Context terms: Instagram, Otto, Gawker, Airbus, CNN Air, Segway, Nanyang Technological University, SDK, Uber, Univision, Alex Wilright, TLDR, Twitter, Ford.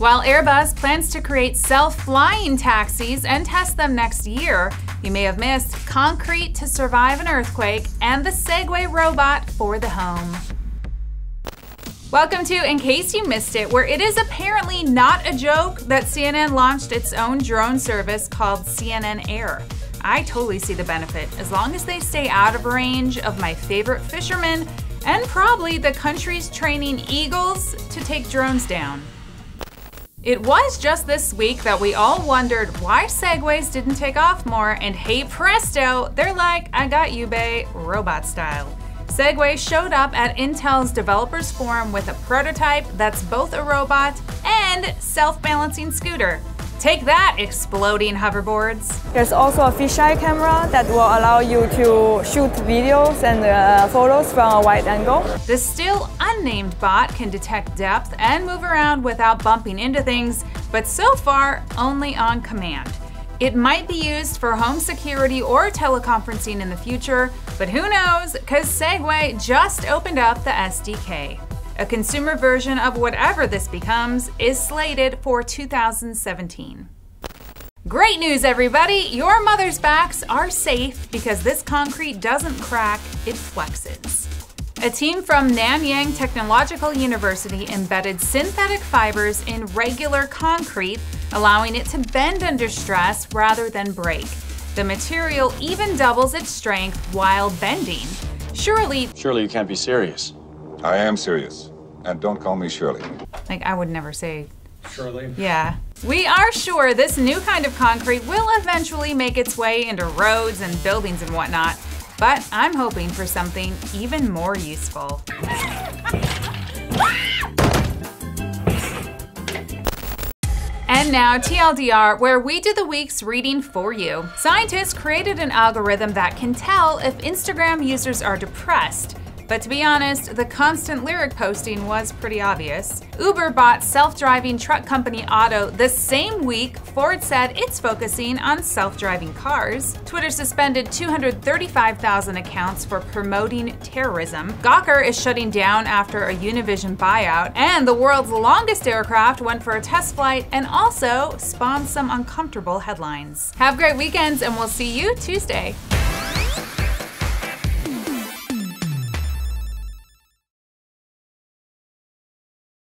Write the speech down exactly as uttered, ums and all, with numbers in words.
While Airbus plans to create self-flying taxis and test them next year, you may have missed concrete to survive an earthquake and the Segway robot for the home. Welcome to In Case You Missed It, where it is apparently not a joke that C N N launched its own drone service called C N N Air. I totally see the benefit, as long as they stay out of range of my favorite fishermen and probably the country's training eagles to take drones down. It was just this week that we all wondered why Segways didn't take off more, and hey presto, they're like, I got you, bae, robot style. Segway showed up at Intel's Developers Forum with a prototype that's both a robot and self-balancing scooter. Take that, exploding hoverboards. There's also a fisheye camera that will allow you to shoot videos and uh, photos from a wide angle. The still unnamed bot can detect depth and move around without bumping into things, but so far, only on command. It might be used for home security or teleconferencing in the future, but who knows, because Segway just opened up the S D K. A consumer version of whatever this becomes is slated for two thousand seventeen. Great news, everybody! Your mother's backs are safe because this concrete doesn't crack, it flexes. A team from Nanyang Technological University embedded synthetic fibers in regular concrete, allowing it to bend under stress rather than break. The material even doubles its strength while bending. Surely... Surely you can't be serious. I am serious. And don't call me Shirley. Like, I would never say... Shirley? Yeah. We are sure this new kind of concrete will eventually make its way into roads and buildings and whatnot, but I'm hoping for something even more useful. And now T L D R, where we do the week's reading for you. Scientists created an algorithm that can tell if Instagram users are depressed, but to be honest, the constant lyric posting was pretty obvious. Uber bought self-driving truck company Otto the same week Ford said it's focusing on self-driving cars. Twitter suspended two hundred thirty-five thousand accounts for promoting terrorism. Gawker is shutting down after a Univision buyout. And the world's longest aircraft went for a test flight and also spawned some uncomfortable headlines. Have great weekends, and we'll see you Tuesday.